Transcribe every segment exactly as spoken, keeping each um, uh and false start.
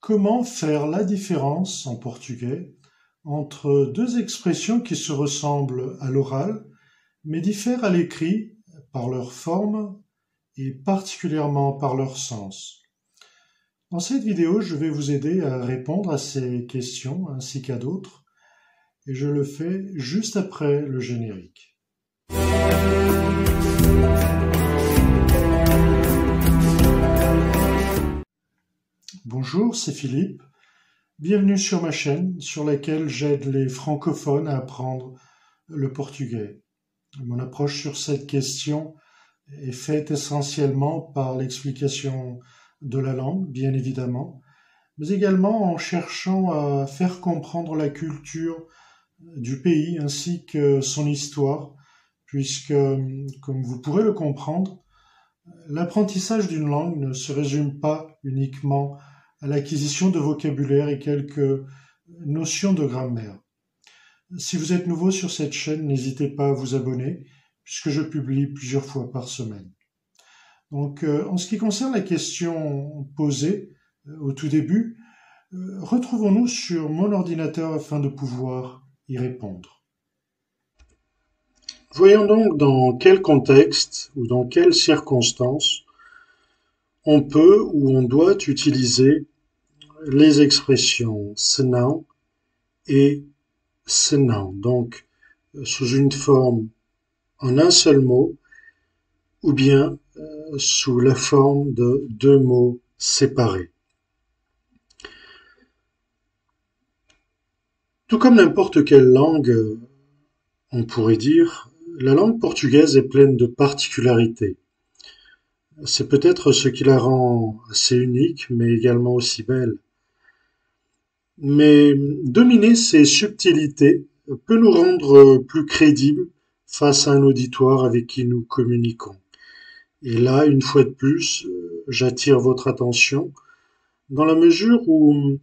Comment faire la différence en portugais entre deux expressions qui se ressemblent à l'oral, mais diffèrent à l'écrit par leur forme et particulièrement par leur sens? Dans cette vidéo, je vais vous aider à répondre à ces questions ainsi qu'à d'autres, et je le fais juste après le générique. Bonjour, c'est Philippe. Bienvenue sur ma chaîne sur laquelle j'aide les francophones à apprendre le portugais. Mon approche sur cette question est faite essentiellement par l'explication de la langue, bien évidemment, mais également en cherchant à faire comprendre la culture du pays ainsi que son histoire, puisque, comme vous pourrez le comprendre, l'apprentissage d'une langue ne se résume pas uniquement à l'acquisition de vocabulaire et quelques notions de grammaire. Si vous êtes nouveau sur cette chaîne, n'hésitez pas à vous abonner, puisque je publie plusieurs fois par semaine. Donc, en ce qui concerne la question posée au tout début, retrouvons-nous sur mon ordinateur afin de pouvoir y répondre. Voyons donc dans quel contexte ou dans quelles circonstances on peut ou on doit utiliser les expressions « senão » et « senão », donc sous une forme en un seul mot ou bien sous la forme de deux mots séparés. Tout comme n'importe quelle langue, on pourrait dire, la langue portugaise est pleine de particularités. C'est peut-être ce qui la rend assez unique, mais également aussi belle. Mais dominer ces subtilités peut nous rendre plus crédibles face à un auditoire avec qui nous communiquons. Et là, une fois de plus, j'attire votre attention, dans la mesure où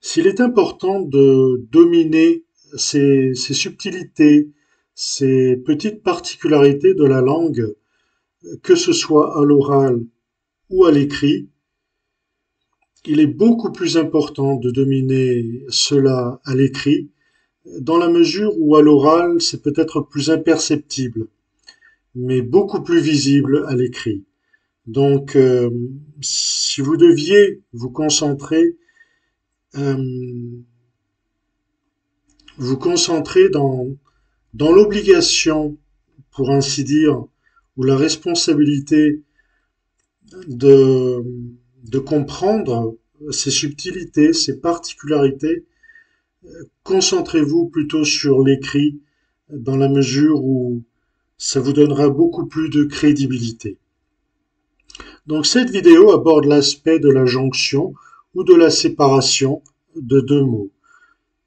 s'il est important de dominer ces, ces subtilités, ces petites particularités de la langue, que ce soit à l'oral ou à l'écrit, il est beaucoup plus important de dominer cela à l'écrit, dans la mesure où à l'oral, c'est peut-être plus imperceptible, mais beaucoup plus visible à l'écrit. Donc, euh, si vous deviez vous concentrer, euh, vous concentrer dans, dans l'obligation, pour ainsi dire, ou la responsabilité de, de comprendre ces subtilités, ces particularités, concentrez-vous plutôt sur l'écrit dans la mesure où ça vous donnera beaucoup plus de crédibilité. Donc cette vidéo aborde l'aspect de la jonction ou de la séparation de deux mots,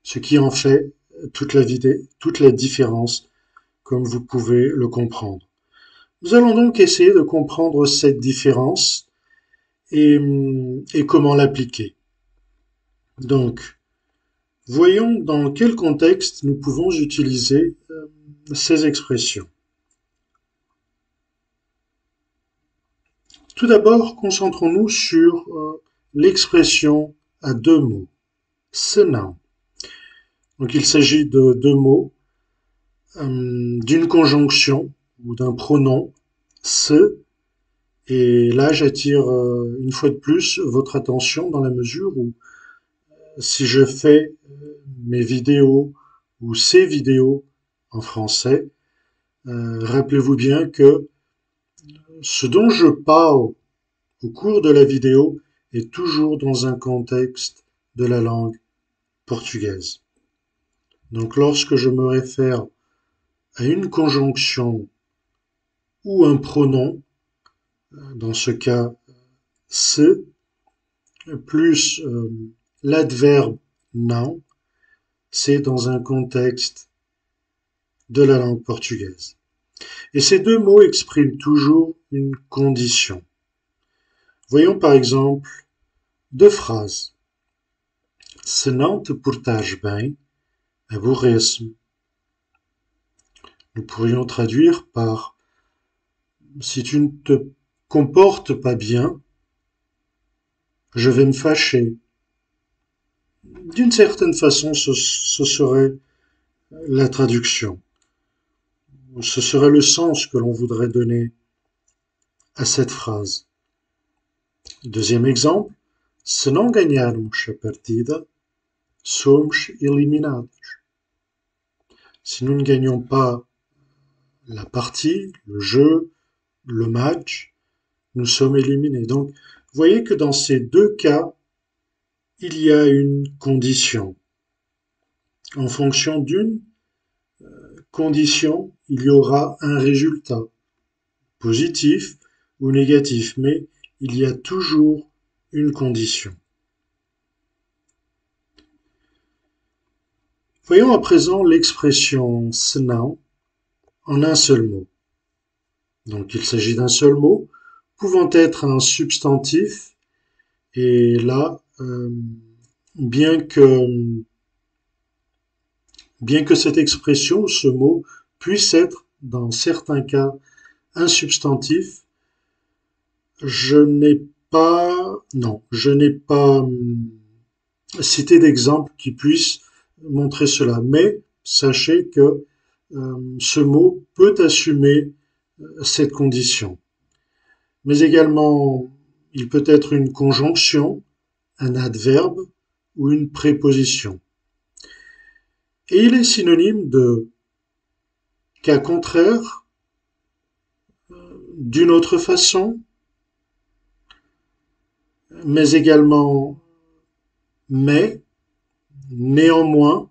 ce qui en fait toute la, vidéo, toute la différence, comme vous pouvez le comprendre. Nous allons donc essayer de comprendre cette différence et, et comment l'appliquer. Donc, voyons dans quel contexte nous pouvons utiliser ces expressions. Tout d'abord, concentrons-nous sur l'expression à deux mots, senão. Donc, il s'agit de deux mots, d'une conjonction ou d'un pronom « se ». Et là, j'attire euh, une fois de plus votre attention dans la mesure où euh, si je fais euh, mes vidéos ou ces vidéos en français, euh, rappelez-vous bien que ce dont je parle au cours de la vidéo est toujours dans un contexte de la langue portugaise. Donc lorsque je me réfère à une conjonction ou un pronom, dans ce cas « se », plus euh, l'adverbe « não », c'est dans un contexte de la langue portugaise. Et ces deux mots expriment toujours une condition. Voyons par exemple deux phrases. « Se não te portas bem, aborrece-me ». Nous pourrions traduire par « si tu ne te comportes pas bien, je vais me fâcher, D'une certaine façon, ce, ce serait la traduction. Ce serait le sens que l'on voudrait donner à cette phrase. Deuxième exemple, se non ganharmos a partida, somos eliminados. Si nous ne gagnons pas la partie, le jeu, le match, nous sommes éliminés. Donc, vous voyez que dans ces deux cas, il y a une condition. En fonction d'une condition, il y aura un résultat, positif ou négatif, mais il y a toujours une condition. Voyons à présent l'expression senão en un seul mot. Donc il s'agit d'un seul mot, pouvant être un substantif, et là, Euh, bien que, bien que cette expression, ce mot, puisse être, dans certains cas, un substantif, je n'ai pas, non, je n'ai pas hum, cité d'exemple qui puisse montrer cela. Mais sachez que euh, ce mot peut assumer euh, cette condition. Mais également, il peut être une conjonction, un adverbe ou une préposition. Et il est synonyme de cas contraire, d'une autre façon, mais également mais, néanmoins,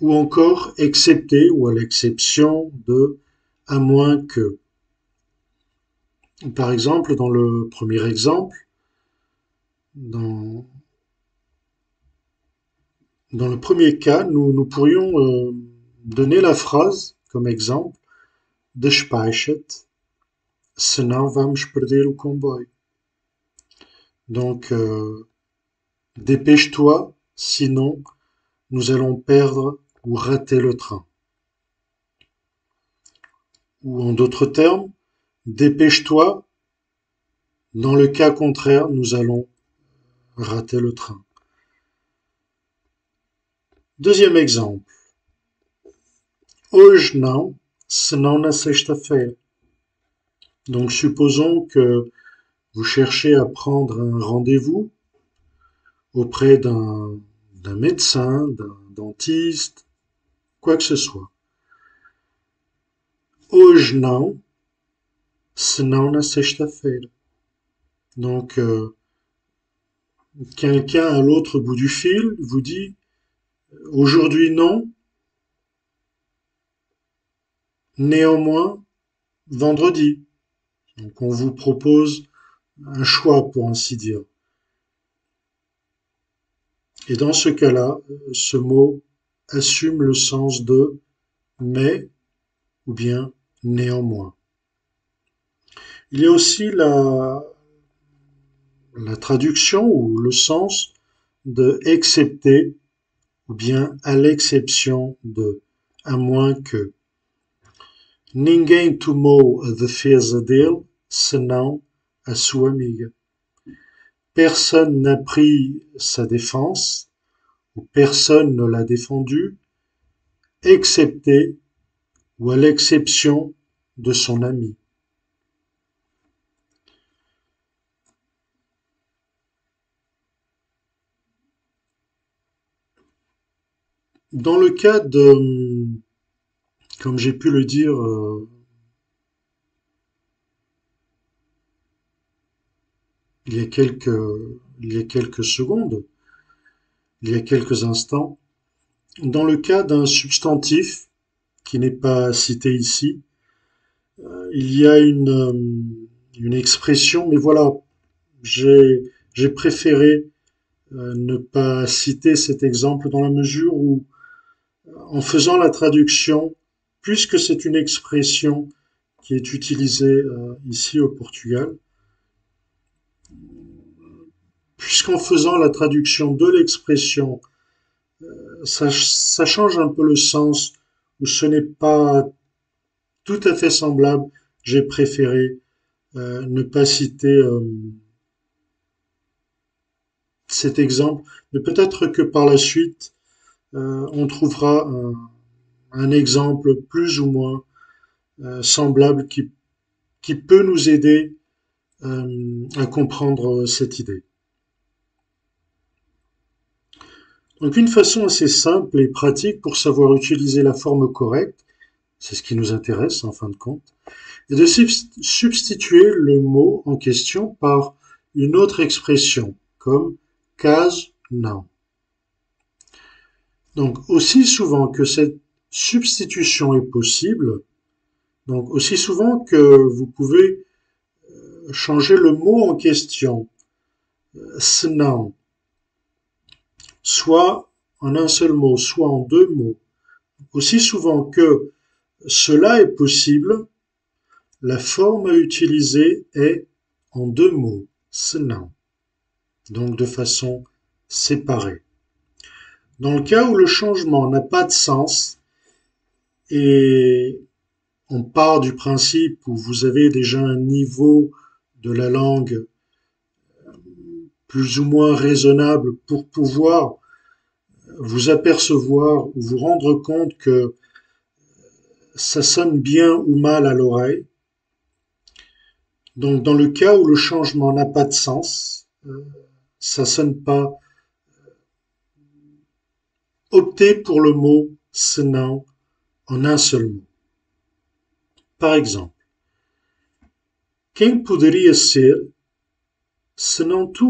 ou encore excepté ou à l'exception de à moins que. Par exemple, dans le premier exemple, Dans, dans le premier cas, nous, nous pourrions euh, donner la phrase comme exemple de Speichert, senão vamos perder o comboio. Donc, euh, dépêche-toi, sinon nous allons perdre ou rater le train. Ou en d'autres termes, dépêche-toi, dans le cas contraire, nous allons rater le train. Deuxième exemple. Hoje não, senão na sexta-feira. Donc supposons que vous cherchez à prendre un rendez-vous auprès d'un d'un médecin, d'un dentiste, quoi que ce soit. Hoje não, senão na sexta-feira. Donc euh, quelqu'un à l'autre bout du fil vous dit « Aujourd'hui, non. Néanmoins, vendredi. » Donc, on vous propose un choix, pour ainsi dire. Et dans ce cas-là, ce mot assume le sens de « mais » ou bien « néanmoins ». Il y a aussi la... la traduction ou le sens de « excepté » ou bien « à l'exception de », « à moins que ». « Ninguém tomou a defesa dele, senão a sua amiga. » Personne n'a pris sa défense, ou personne ne l'a défendue, excepté ou à l'exception de son ami. Dans le cas de, comme j'ai pu le dire, euh, il y a quelques, il y a quelques secondes, il y a quelques instants, dans le cas d'un substantif qui n'est pas cité ici, euh, il y a une, euh, une expression, mais voilà, j'ai j'ai préféré euh, ne pas citer cet exemple dans la mesure où, en faisant la traduction, puisque c'est une expression qui est utilisée euh, ici au Portugal, puisqu'en faisant la traduction de l'expression, euh, ça, ça change un peu le sens, où ce n'est pas tout à fait semblable, j'ai préféré euh, ne pas citer euh, cet exemple, mais peut-être que par la suite, euh, on trouvera un, un exemple plus ou moins euh, semblable qui, qui peut nous aider euh, à comprendre cette idée. Donc une façon assez simple et pratique pour savoir utiliser la forme correcte, c'est ce qui nous intéresse en fin de compte, est de substituer le mot en question par une autre expression, comme « casse-non ». Donc aussi souvent que cette substitution est possible, donc aussi souvent que vous pouvez changer le mot en question, « senão », soit en un seul mot, soit en deux mots. Aussi souvent que cela est possible, la forme à utiliser est en deux mots, senão, donc de façon séparée. Dans le cas où le changement n'a pas de sens, et on part du principe où vous avez déjà un niveau de la langue plus ou moins raisonnable pour pouvoir vous apercevoir ou vous rendre compte que ça sonne bien ou mal à l'oreille. Donc dans le cas où le changement n'a pas de sens, ça sonne pas. Optez pour le mot « senão » en un seul mot. Par exemple, « Quem poderia ser senão tu ?»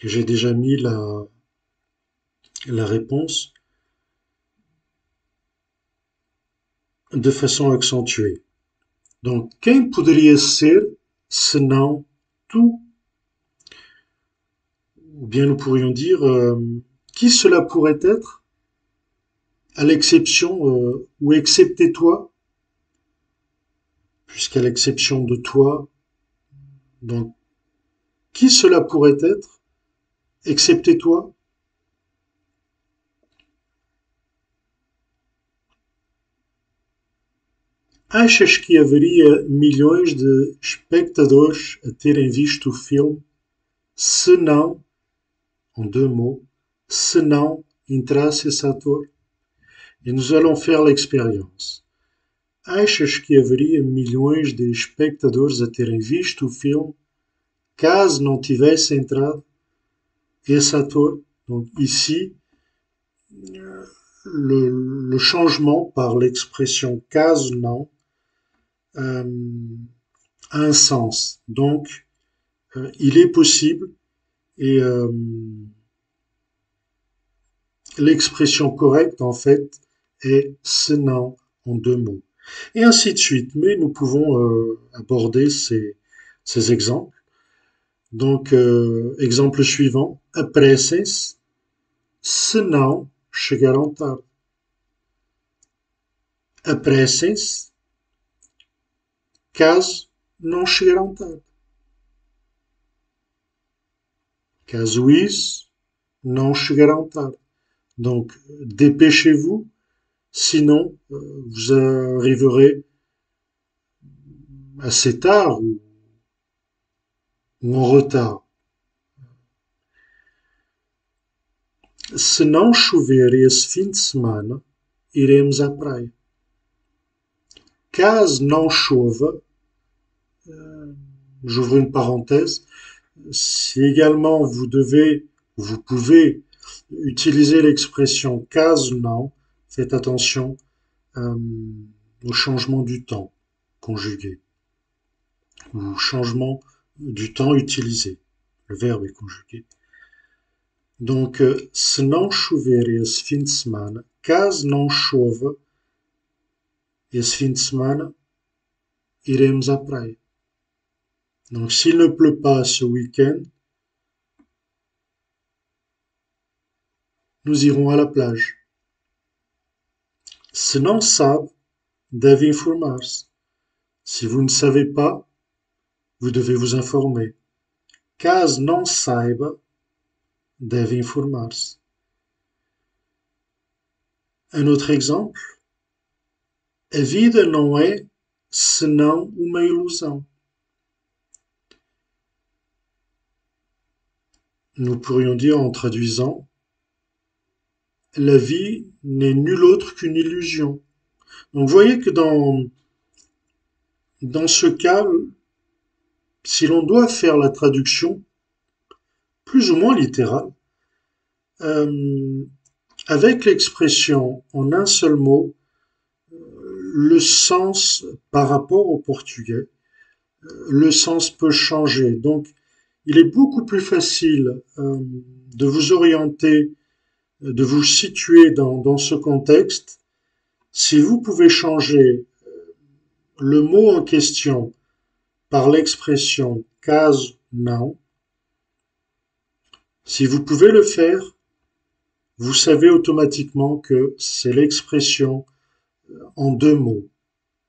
J'ai déjà mis la, la réponse de façon accentuée. Donc, « Quem poderia ser senão tu ?» Ou bien nous pourrions dire euh, « Qui cela pourrait être ?» À l'exception euh, ou « Excepté toi ?» Puisqu'à l'exception de toi, donc « Qui cela pourrait être ?» Excepté toi. Achas que haveria milhões de espectadores a terem visto o filme se não, en deux mots, se não entrasse esse ator? Et nous allons faire l'expérience. Achas que haveria milhões de espectadores a terem visto o filme caso não tivesse entrado esse ator? Donc ici, le, le changement par l'expression caso não Euh, un sens. Donc, euh, il est possible et euh, l'expression correcte, en fait, est senão en deux mots. Et ainsi de suite. Mais nous pouvons euh, aborder ces, ces exemples. Donc, euh, exemple suivant. Apareces, senão chegarão tarde. Apareces, caso não chegarão tarde. Caso isso, não chegarão tarde. Donc, dépêchez-vous, sinon euh, vous arriverez assez tard ou, ou en retard. Se não chover esse fim de semana, iremos à praia. Caso não chova, j'ouvre une parenthèse, si également vous devez, vous pouvez utiliser l'expression « caso não », faites attention euh, au changement du temps conjugué, ou au changement du temps utilisé, le verbe est conjugué. Donc, « se não chover esse fim de semana », « caso não chova esse fim de semana, iremos à praia ». Donc, s'il ne pleut pas ce week-end, nous irons à la plage. Se não sabe, deve informar-se. Si vous ne savez pas, vous devez vous informer. Caso não saiba, deve informar-se. Un autre exemple. A vida não é senão uma ilusão. Nous pourrions dire en traduisant « La vie n'est nulle autre qu'une illusion ». Donc vous voyez que dans, dans ce cas, si l'on doit faire la traduction plus ou moins littérale, euh, avec l'expression en un seul mot, le sens par rapport au portugais, le sens peut changer. Donc, il est beaucoup plus facile euh, de vous orienter, de vous situer dans, dans ce contexte, si vous pouvez changer le mot en question par l'expression « caso não », si vous pouvez le faire, vous savez automatiquement que c'est l'expression en deux mots.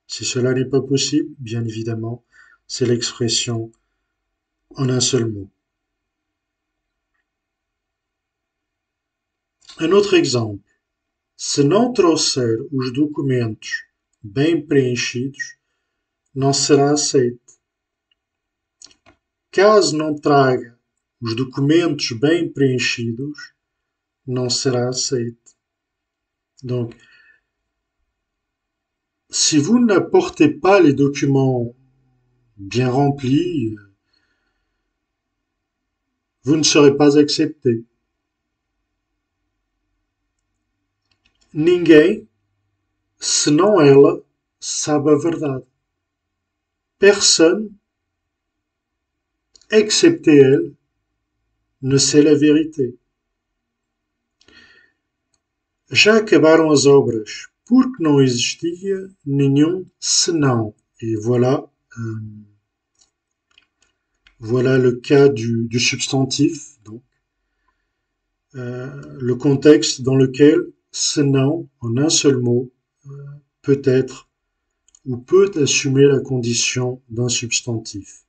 Si cela n'est pas possible, bien évidemment, c'est l'expression en un seul mot. Un autre exemple. Se não trouxer os documentos bem preenchidos, não será aceito. Caso não traga os documentos bem preenchidos, não será aceito. Donc, si vous n'apportez pas les documents bien remplis, vous ne serez pas accepté. Ninguém, senão ela, sabe a verdade. Personne, excepté elle, ne sait la vérité. Já acabaram as obras, porque não existia nenhum senão. Et voilà, euh, voilà le cas du, du substantif, donc, euh, le contexte dans lequel senão, en un seul mot, euh, peut être ou peut assumer la condition d'un substantif.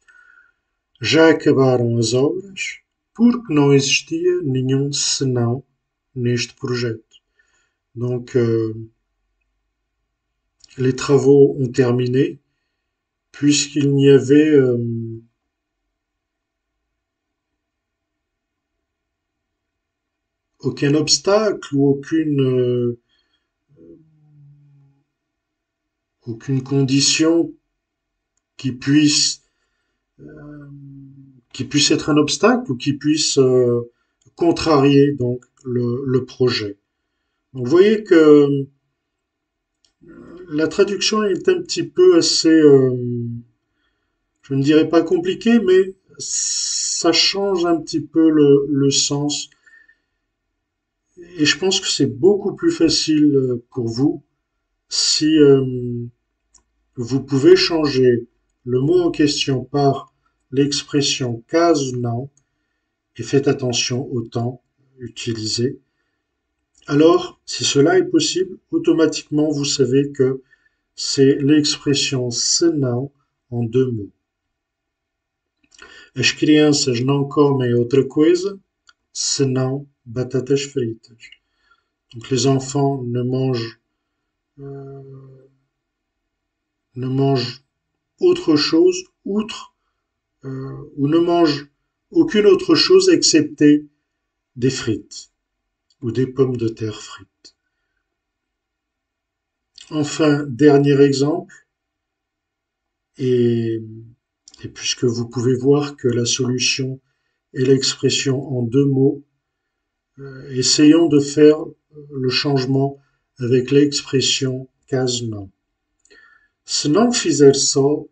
Já acabaram as obras, porque não existia nenhum senão neste projeto. Donc, euh, les travaux ont terminé, puisqu'il n'y avait euh, aucun obstacle ou aucune, euh, aucune condition qui puisse, euh, qui puisse être un obstacle ou qui puisse euh, contrarier donc, le, le projet. Donc, vous voyez que la traduction est un petit peu assez, euh, je ne dirais pas compliquée, mais ça change un petit peu le, le sens. Et je pense que c'est beaucoup plus facile pour vous si euh, vous pouvez changer le mot en question par l'expression « caso não » et faites attention au temps utilisé. Alors, si cela est possible, automatiquement, vous savez que c'est l'expression senão en deux mots. As crianças não comem outra coisa, senão batatas fritas. Donc, les enfants ne mangent, euh, ne mangent autre chose, outre, euh, ou ne mangent aucune autre chose excepté des frites ou des pommes de terre frites. Enfin, dernier exemple, et, et puisque vous pouvez voir que la solution est l'expression en deux mots, euh, essayons de faire le changement avec l'expression « caso não ». Se não fizer sol,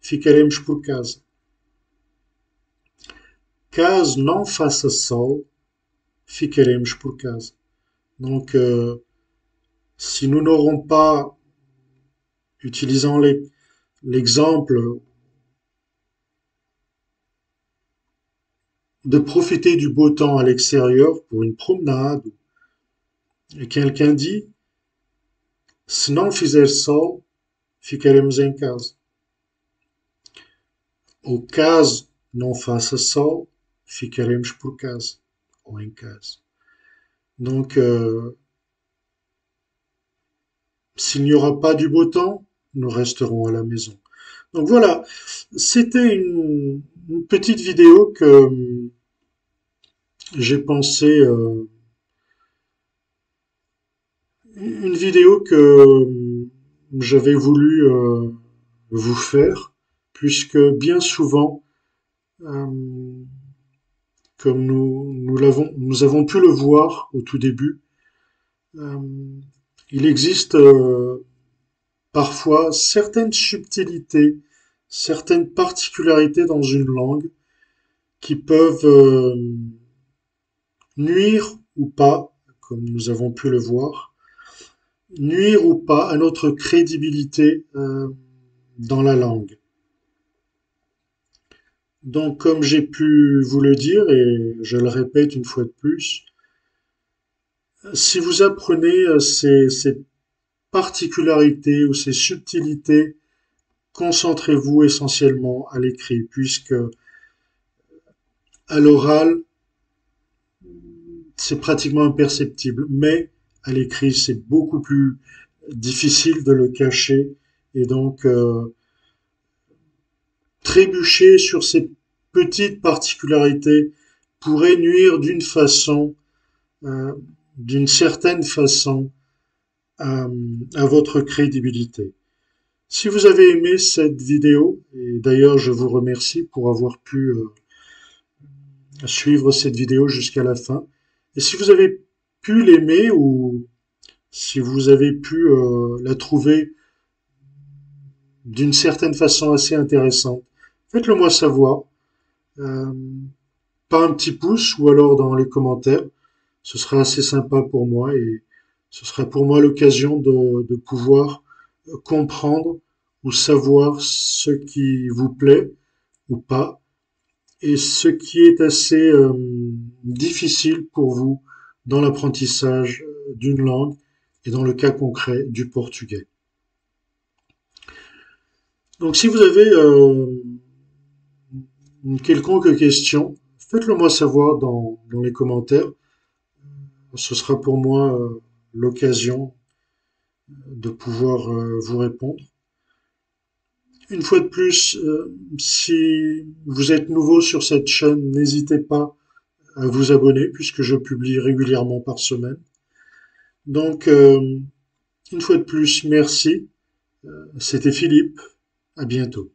ficaremos por casa. Caso não faça sol, ficaremos por casa. Donc, euh, si nous n'aurons pas, utilisant l'exemple, de profiter du beau temps à l'extérieur pour une promenade, et quelqu'un dit, « Se não fizer sol, ficaremos em casa. » Ou « Caso não faça sol, ficaremos por casa. » ou en case. Donc, euh, s'il n'y aura pas du beau temps, nous resterons à la maison. Donc voilà, c'était une, une petite vidéo que, j'ai pensé euh, une vidéo que j'avais voulu euh, vous faire, puisque bien souvent, euh, comme nous, nous, l'avons, nous avons pu le voir au tout début, euh, il existe euh, parfois certaines subtilités, certaines particularités dans une langue qui peuvent euh, nuire ou pas, comme nous avons pu le voir, nuire ou pas à notre crédibilité euh, dans la langue. Donc, comme j'ai pu vous le dire, et je le répète une fois de plus, si vous apprenez ces, ces particularités ou ces subtilités, concentrez-vous essentiellement à l'écrit, puisque à l'oral, c'est pratiquement imperceptible, mais à l'écrit, c'est beaucoup plus difficile de le cacher, et donc euh, trébucher sur ces petites particularités pourrait nuire d'une façon, euh, d'une certaine façon, euh, à votre crédibilité. Si vous avez aimé cette vidéo, et d'ailleurs je vous remercie pour avoir pu euh, suivre cette vidéo jusqu'à la fin, et si vous avez pu l'aimer ou si vous avez pu euh, la trouver d'une certaine façon assez intéressante, faites-le moi savoir euh, par un petit pouce ou alors dans les commentaires. Ce sera assez sympa pour moi et ce sera pour moi l'occasion de, de pouvoir comprendre ou savoir ce qui vous plaît ou pas et ce qui est assez euh, difficile pour vous dans l'apprentissage d'une langue et dans le cas concret du portugais. Donc si vous avez euh, une quelconque question, faites-le moi savoir dans, dans les commentaires. Ce sera pour moi euh, l'occasion de pouvoir euh, vous répondre. Une fois de plus, euh, si vous êtes nouveau sur cette chaîne, n'hésitez pas à vous abonner puisque je publie régulièrement par semaine. Donc, euh, une fois de plus, merci. C'était Philippe. À bientôt.